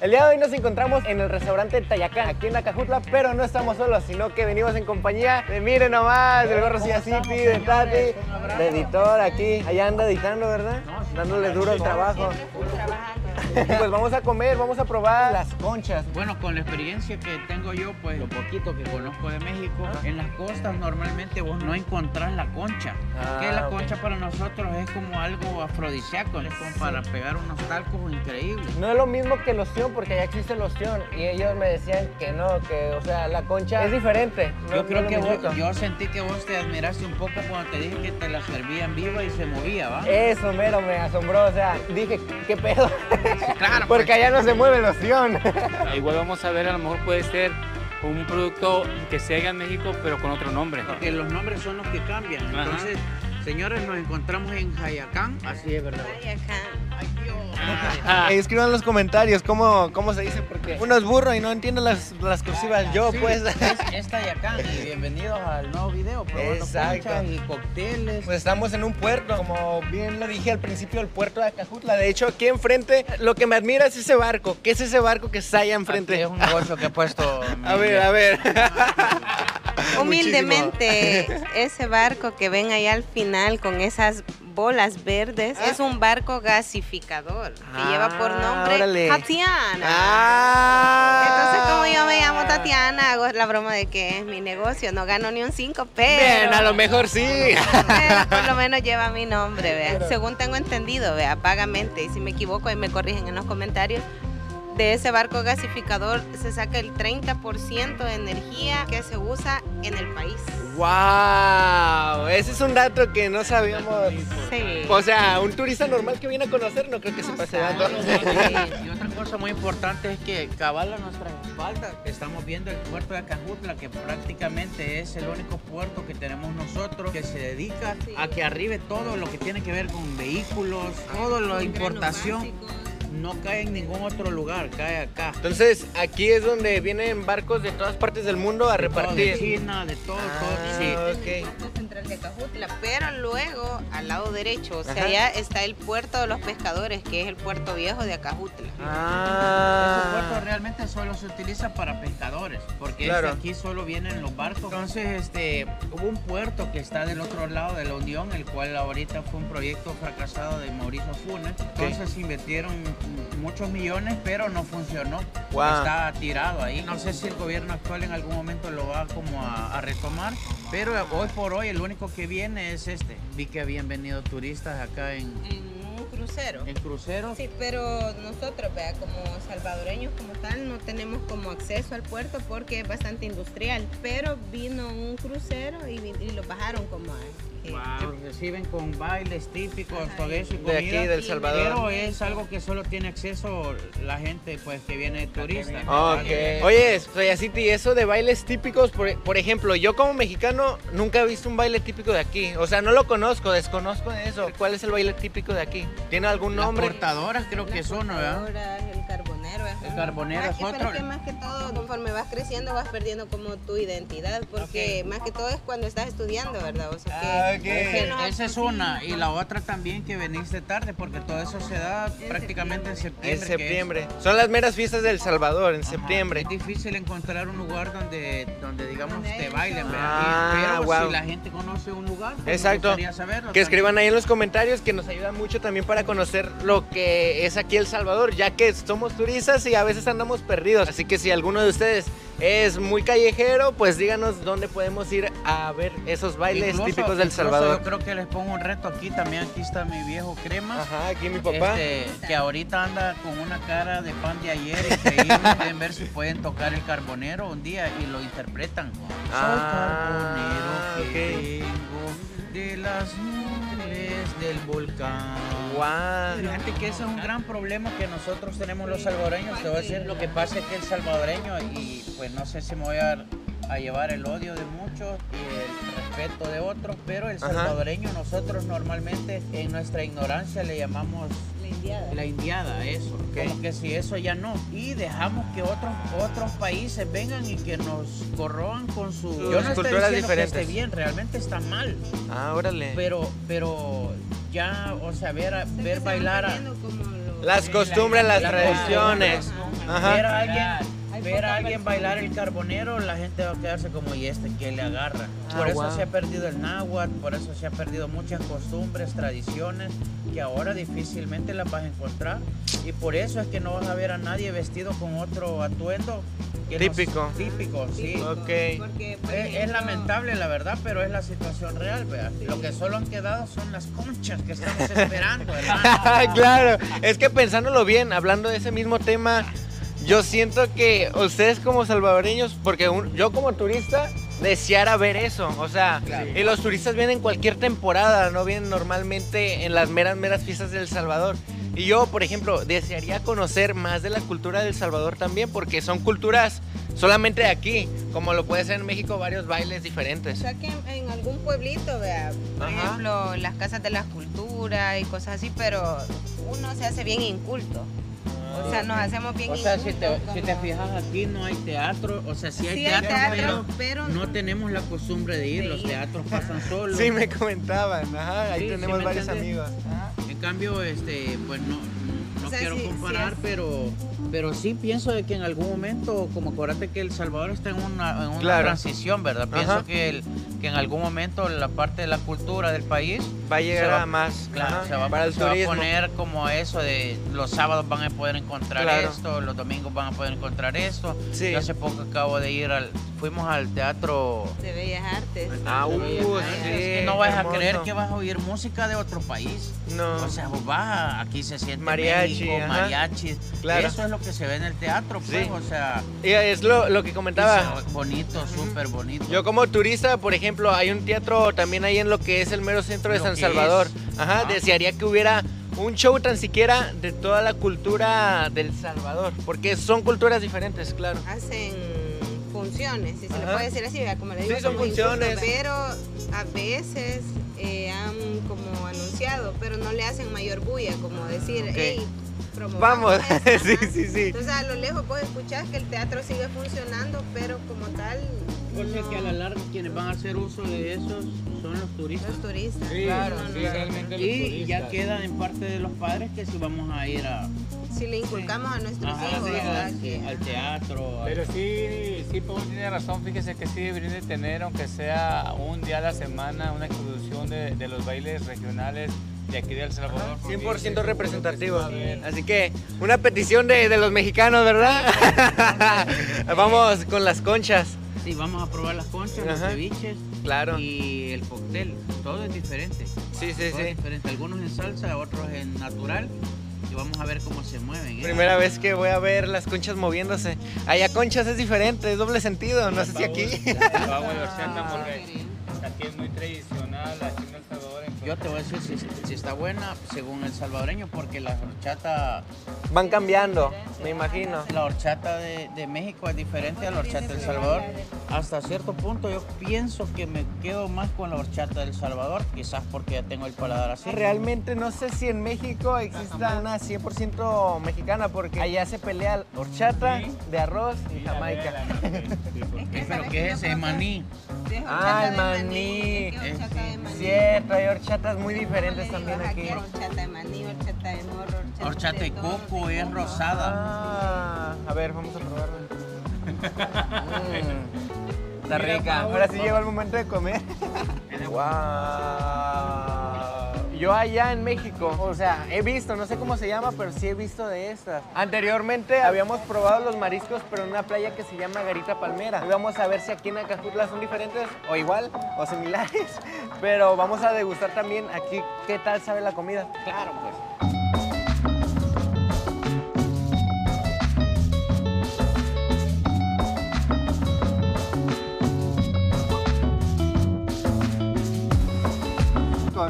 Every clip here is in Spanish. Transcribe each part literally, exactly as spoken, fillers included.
El día de hoy nos encontramos en el restaurante Tayacán, aquí en Acajutla, pero no estamos solos, sino que venimos en compañía de Miren Nomás, del Gordo Soyacity, de Tati, de editor aquí. Allá anda editando, ¿verdad? No, dándole duro el trabajo. Pues vamos a comer, vamos a probar las conchas. Bueno, con la experiencia que tengo yo, pues lo poquito que conozco de México, ah. en las costas normalmente vos no encontrás la concha. Ah, que la okay. concha para nosotros es como algo afrodisíaco, es como sí. para pegar unos talcos increíbles. No es lo mismo que el ostión, porque allá existe el ostión y ellos me decían que no, que o sea, la concha es diferente. No, yo creo no que vos, yo sentí que vos te admiraste un poco cuando te dije que te la servían viva y se movía, ¿va? Eso mero me asombró, o sea, dije, ¿qué pedo? Claro, porque pues. allá no se mueve el ostión. Igual vamos a ver, a lo mejor puede ser un producto que se haga en México, pero con otro nombre. Porque los nombres son los que cambian. Ajá. Entonces, señores, nos encontramos en Tayacán. Así es, ¿verdad? Tayacán. Ay, Dios. Ah. Escriban en los comentarios cómo, cómo se dice, porque uno es burro y no entiende las, las cursivas. Ah, Yo, sí, pues. Es, es Tayacán y bienvenidos al nuevo video. Exacto. Y cócteles. Pues estamos en un puerto, como bien lo dije al principio, el puerto de Acajutla. De hecho, aquí enfrente, lo que me admira es ese barco. ¿Qué es ese barco que está allá enfrente? Aquí es un negocio que he puesto. A ver, a ver. Humildemente, ese barco que ven allá al final con esas bolas verdes, ah. es un barco gasificador que ah, lleva por nombre órale. Tatiana. Ah. Entonces, como yo me llamo Tatiana, hago la broma de que es mi negocio, no gano ni un cinco, pero... Bien, a lo mejor sí. Pero por lo menos lleva mi nombre, vea. Según tengo entendido, vea, vagamente, y si me equivoco, ahí me corrigen en los comentarios. De ese barco gasificador se saca el treinta por ciento de energía que se usa en el país. ¡Wow! Ese es un dato que no sabíamos. Sí. O sea, un turista normal que viene a conocer no creo que no se pase dato. Sí. Y otra cosa muy importante es que cabal a nuestras espaldas estamos viendo el puerto de Acajutla, que prácticamente es el único puerto que tenemos nosotros que se dedica sí. a que arribe todo lo que tiene que ver con vehículos, todo lo de importación. No cae en ningún otro lugar, cae acá. Entonces, aquí es donde vienen barcos de todas partes del mundo a de repartir. Todo, de China, de todo, ah, todo. Sí. Okay. Central de Acajutla, pero luego al lado derecho, o sea, Ajá. allá está el puerto de los pescadores, que es el puerto viejo de Acajutla. Ah. Ese puerto realmente solo se utiliza para pescadores, porque claro. este aquí solo vienen los barcos. Entonces, este, hubo un puerto que está del otro lado de la Unión, el cual ahorita fue un proyecto fracasado de Mauricio Funes. Entonces, okay. invirtieron muchos millones, pero no funcionó. Wow. Está tirado ahí. No sé si el gobierno actual en algún momento lo va como a, a retomar, pero hoy por hoy el único que viene es este. Vi que habían venido turistas acá en... en un crucero. ¿En crucero? Sí, pero nosotros, vea, como salvadoreños como tal, no tenemos como acceso al puerto porque es bastante industrial, pero vino un crucero y, y lo bajaron como a... Wow. Reciben con bailes típicos, Ajá, todo eso y comida. De aquí, del Salvador. Pero es algo que solo tiene acceso la gente pues que viene de turista. Okay. Oye, Soyacity, eso de bailes típicos, por, por ejemplo, yo como mexicano nunca he visto un baile típico de aquí. O sea, no lo conozco, desconozco de eso. ¿Cuál es el baile típico de aquí? ¿Tiene algún nombre? Las portadoras creo que son, ¿verdad? El carbonero. El carbonero es otro. Pero que más que todo, conforme vas creciendo, vas perdiendo como tu identidad, porque okay. más que todo es cuando estás estudiando, ¿verdad? O sea, que... Uh, Okay. Esa es una, y la otra también que veniste tarde, porque todo eso se da en prácticamente septiembre. en septiembre. En septiembre. Son las meras fiestas del Salvador, en Ajá. septiembre. Es difícil encontrar un lugar donde, donde digamos, te bailen, ah, pero wow. si la gente conoce un lugar, pues Exacto. me gustaría saberlo. Que escriban también ahí en los comentarios, que nos ayuda mucho también para conocer lo que es aquí El Salvador, ya que somos turistas y a veces andamos perdidos. Así que si alguno de ustedes es muy callejero, pues díganos dónde podemos ir a ver esos bailes incluso, típicos del Salvador. Yo creo que les pongo un reto aquí también. Aquí está mi viejo Cremas. Ajá, aquí mi papá. Este, que ahorita anda con una cara de pan de ayer. Increíble. Pueden ver si pueden tocar el carbonero un día y lo interpretan. Ah, soy carbonero okay. que vengo de las nubes del volcán. Wow. Fíjate que ese es un gran problema que nosotros tenemos los salvadoreños. Te voy a decir, lo que pasa es que el salvadoreño, y pues no sé si me voy a, a llevar el odio de muchos y el respeto de otros, pero el salvadoreño Ajá. nosotros normalmente en nuestra ignorancia le llamamos la indiada, la indiada eso, okay. como que si eso ya no, y dejamos que otros otros países vengan y que nos corroan con su Sus yo no culturas diferentes. Que esté bien, realmente está mal. Ah, órale. Pero, pero ya, o sea, ver, ver bailar a... Las costumbres, las tradiciones. Ver a alguien, ver a alguien bailar el carbonero, la gente va a quedarse como, ¿y este qué le agarra? Por eso se ha perdido el náhuatl, por eso se ha perdido muchas costumbres, tradiciones, que ahora difícilmente las vas a encontrar. Y por eso es que no vas a ver a nadie vestido con otro atuendo. Típico. Típico, sí. Okay. Porque, por ejemplo, es, es lamentable, la verdad, pero es la situación real, ¿verdad? Sí. Lo que solo han quedado son las conchas que estamos esperando, ¿verdad? Claro, es que pensándolo bien, hablando de ese mismo tema, yo siento que ustedes como salvadoreños, porque un, yo como turista deseara ver eso, o sea, claro. Y los turistas vienen cualquier temporada, no vienen normalmente en las meras, meras fiestas de El Salvador. Y yo, por ejemplo, desearía conocer más de la cultura de El Salvador también, porque son culturas solamente de aquí, como lo puede ser en México, varios bailes diferentes. O sea, que en, en algún pueblito, vea, por Ajá. ejemplo, las casas de las culturas y cosas así, pero uno se hace bien inculto. O sea, nos hacemos bien. O sea, si te, como... si te fijas, aquí no hay teatro, o sea, sí hay sí, teatro, teatro pero, pero no tenemos la costumbre de ir, sí. Los teatros pasan solos. Sí, me comentaban, ajá, ahí sí, tenemos sí varios amigos. Ajá. En cambio, este, pues no, no, no o sea, quiero sí, comparar, sí pero, pero sí pienso de que en algún momento, como acuérdate que El Salvador está en una, en una claro. transición, ¿verdad? Pienso ajá. que el... que en algún momento la parte de la cultura del país va a llegar va, a más, claro, se va, para el se va a poner como eso de los sábados van a poder encontrar claro. esto, los domingos van a poder encontrar esto. Sí. Yo hace poco acabo de ir al, fuimos al Teatro de Bellas Artes. Ah, uh, Bellas Artes. Sí, es que no vas hermoso. A creer que vas a oír música de otro país. No. O sea, vos vas, aquí se siente mariachi, México, mariachis. Claro. Eso es lo que se ve en el teatro, pues, sí. O sea. Y es lo, lo que comentaba. Bonito, uh-huh. súper bonito. Yo como turista, por ejemplo, ejemplo, hay un teatro también ahí en lo que es el mero centro de San Salvador. Ajá, desearía que hubiera un show tan siquiera de toda la cultura del Salvador, porque son culturas diferentes, claro. Hacen funciones, si se le puede decir así, como le digo, sí, son funciones. Pero a veces eh, han como anunciado, pero no le hacen mayor bulla, como decir, hey, vamos, sí, sí, sí. Entonces a lo lejos vos escuchás que el teatro sigue funcionando, pero como tal... O sea que a la larga quienes van a hacer uso de esos son los turistas. Los turistas, sí, claro. Sí, claro. Realmente y los turistas. Ya queda en parte de los padres que si vamos a ir a... Si le inculcamos sí. a nuestros ajá, hijos. Sí, a, que, al teatro. Pero al... sí, sí, Paul tiene razón, fíjese que sí deberían de tener, aunque sea un día a la semana, una exposición de, de los bailes regionales de aquí de El Salvador. Ajá, cien por ciento representativo. Sí. Así que una petición de, de los mexicanos, ¿verdad? Vamos con las conchas. Y vamos a probar las conchas, ajá, los ceviches, claro, y el cóctel, todo es diferente. Sí, sí, todo sí. Es diferente. Algunos en salsa, otros en natural, y vamos a ver cómo se mueven. ¿Eh? Primera vez que voy a ver las conchas moviéndose. Allá conchas es diferente, es doble sentido, no sé si aquí. Aquí es muy tradicional, aquí en El Salvador. Yo te voy a decir si, si está buena según el salvadoreño, porque las horchatas... Van cambiando, me imagino. La horchata de, de México es diferente a la horchata del Salvador. Hasta cierto punto yo pienso que me quedo más con la horchata del Salvador, quizás porque ya tengo el paladar así. Realmente no sé si en México exista una cien por ciento mexicana, porque allá se pelea horchata de arroz y jamaica. ¿Pero qué es ese? Maní. Ah, el maní. Cierto, hay horchatas muy diferentes también aquí. Horchata de maní, horchata de morro, horchata de horchata de coco, es rosada. A ver, vamos a probarla. Está rica. Ahora sí llegó el momento de comer. Wow. Yo allá en México, o sea, he visto, no sé cómo se llama, pero sí he visto de estas. Anteriormente habíamos probado los mariscos, pero en una playa que se llama Garita Palmera. Y vamos a ver si aquí en Acajutla son diferentes, o igual, o similares. Pero vamos a degustar también aquí qué tal sabe la comida. Claro, pues.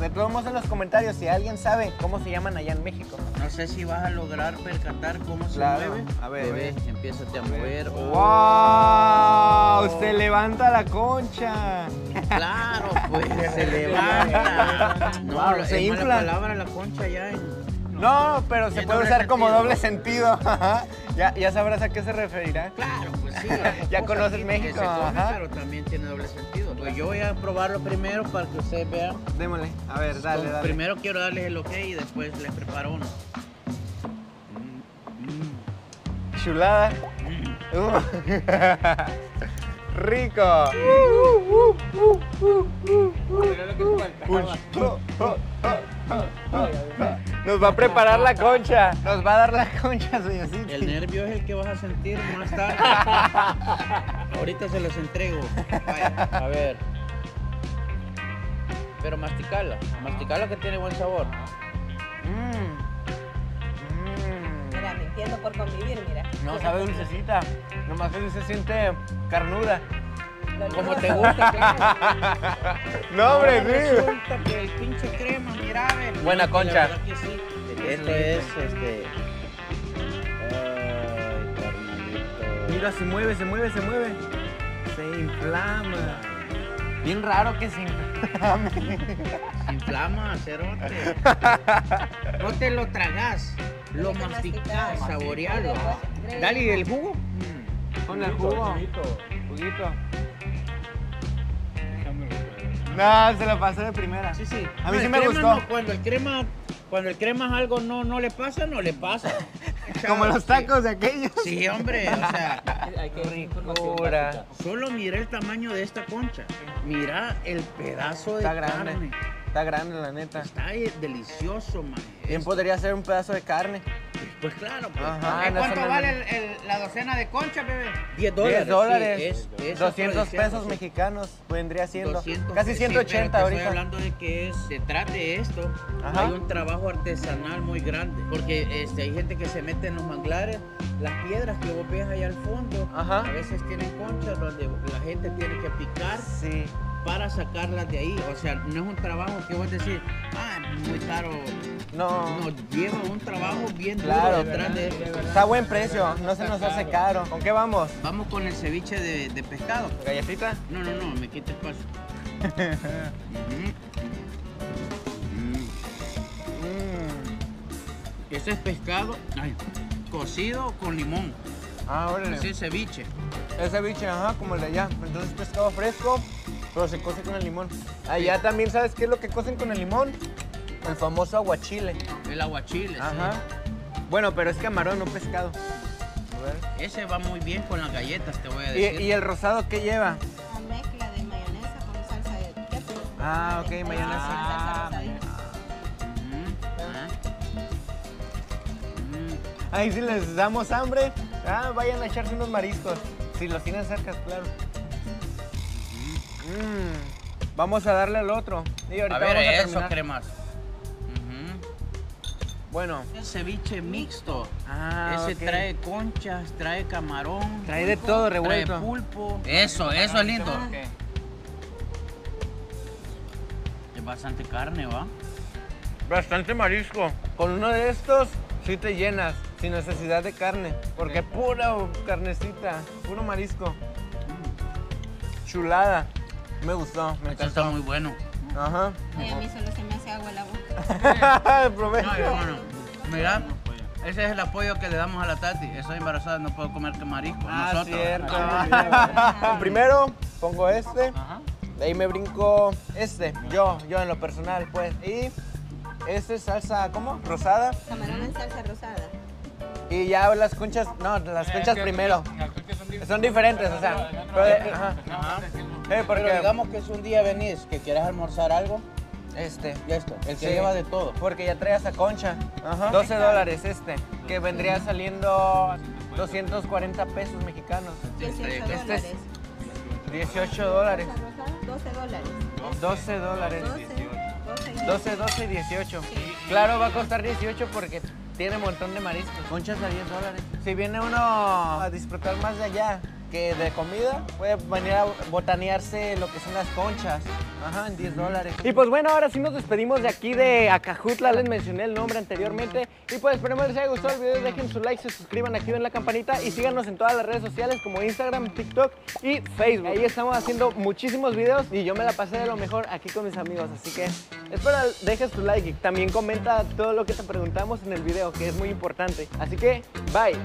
De todos modos en los comentarios si alguien sabe cómo se llaman allá en México. No sé si vas a lograr percatar cómo se claro. mueve. A ver, bebé, empieza a mover. ¡Wow! Oh. Se levanta la concha. Claro, pues se levanta. No, wow, se infla. La palabra la concha ya en... no, no, pero se puede usar sentido. Como doble sentido. ya, ya sabrás a qué se referirá. Claro, pues sí. Ya conoces México. Come, pero también tiene doble sentido. Pues yo voy a probarlo primero para que ustedes vean. Démosle, a ver, dale, dale. Primero quiero darles el ok y después les preparo uno. chulada. Uh. Rico. Nos va a preparar la concha. Nos va a dar la concha, Soyacity. El nervio es el que vas a sentir más tarde. Ahorita se los entrego. Vaya. A ver. Pero masticala. Masticala que tiene buen sabor. Mmm. Mira, me entiendo por convivir, mira. No sabe dulcecita. Nomás que se siente carnuda. Como te gusta, claro. No, hombre, sí. Resulta que el pinche crema, mira, a ver. Buena concha. La verdad que sí. Esto es, este... Ay, carnalito. Mira, se mueve, se mueve, se mueve. Se inflama. Bien raro que se inflame. Se inflama, cerote. No te lo tragas. Lo masticás, saborealo. Dale, ¿el jugo? Mm. Con el jugo. Juguito. Juguito. No, se lo pasé de primera. Sí, sí. A mí no, sí me gustó. No, cuando el crema, cuando el crema es algo no, no le pasa, no le pasa. Como los tacos de aquellos. Sí, hombre, o sea, hay que ricura. Solo miré el tamaño de esta concha. Mira el pedazo de carne. Está grande. Está grande, la neta. Está delicioso, man. ¿Quién podría ser un pedazo de carne? Pues claro, pues. Ajá, no, ¿cuánto no, vale no, no. El, el, la docena de concha, bebé? diez dólares. diez dólares. Sí, es, doscientos pesos mexicanos vendría siendo. doscientos, casi ciento ochenta sí, ahorita. Estoy hablando de que es, se trata de esto. Ajá. Hay un trabajo artesanal muy grande. Porque este, hay gente que se mete en los manglares. Las piedras que vos ves ahí al fondo, ajá, a veces tienen conchas donde la gente tiene que picar. Sí. Para sacarlas de ahí, o sea, no es un trabajo que vos decís, ah, muy caro. No. No, lleva un trabajo bien claro, duro detrás de, de está a buen precio, verdad, no se nos caro. Hace caro. ¿Con qué vamos? Vamos con el ceviche de, de pescado. ¿Galletita? No, no, no, me quita espacio. mm. Ese es pescado, ay, cocido con limón. Ah, órale. Ese es ceviche. Es ceviche, ajá, como el de allá. Entonces pescado fresco. Pero se cose con el limón. Allá también, ¿sabes qué es lo que cocen con el limón? El famoso aguachile. El aguachile, ajá. Sí. Bueno, pero es camarón, no pescado. A ver. Ese va muy bien con las galletas, te voy a decir. ¿Y, y el rosado qué lleva? Una mezcla de mayonesa con salsa de ketchup. Ah, ok, mayonesa. Ah, mayonesa. Ahí si les damos hambre, ah, vayan a echarse unos mariscos. Si los tienen cerca, claro. Mm, vamos a darle al otro. Y ahorita a ver, vamos a eso, cremas. Uh-huh. Bueno. El ceviche mixto. Ah, ese okay. Trae conchas, trae camarón. Trae pulpo, de todo revuelto. Trae pulpo. Eso, eso ah, es lindo. Okay. Es bastante carne, ¿va? Bastante marisco. Con uno de estos sí te llenas, sin necesidad de carne. Porque okay. Pura carnecita, puro marisco. Mm. Chulada. Me gustó, me encantó. Está muy bueno. Ajá. Ay, a mí solo se me hace agua la boca. Provecho. No, bueno, mira, ese es el apoyo que le damos a la Tati. Estoy embarazada, no puedo comer marisco. Ah, nosotros. Cierto. Ah, primero pongo este, ajá. De ahí me brinco este, yo, yo en lo personal, pues. Y este es salsa, ¿cómo? Rosada. Camarón en salsa rosada. Y ya las conchas, no, las conchas primero. Las conchas son diferentes. Son diferentes, o sea. Pero, ajá. Ajá. Eh, porque pero digamos que es un día venís, que quieres almorzar algo. Este. Y esto, el que sí. Lleva de todo. Porque ya trae esa concha. Ajá. doce dólares este, que vendría saliendo doscientos cuarenta pesos mexicanos. dieciocho dólares. dieciocho dólares. doce dólares. doce dólares. doce, doce y dieciocho. Claro, va a costar dieciocho porque tiene un montón de mariscos. Conchas a diez dólares. Si viene uno a disfrutar más de allá, que de comida, puede venir a botanearse lo que son las conchas. Ajá, en diez dólares. Y pues bueno, ahora sí nos despedimos de aquí de Acajutla. Les mencioné el nombre anteriormente. Y pues esperemos que les haya gustado el video. Dejen su like, se suscriban, activen la campanita y síganos en todas las redes sociales como Instagram, TikTok y Facebook. Ahí estamos haciendo muchísimos videos y yo me la pasé de lo mejor aquí con mis amigos. Así que espero dejes tu like y también comenta todo lo que te preguntamos en el video, que es muy importante. Así que, bye.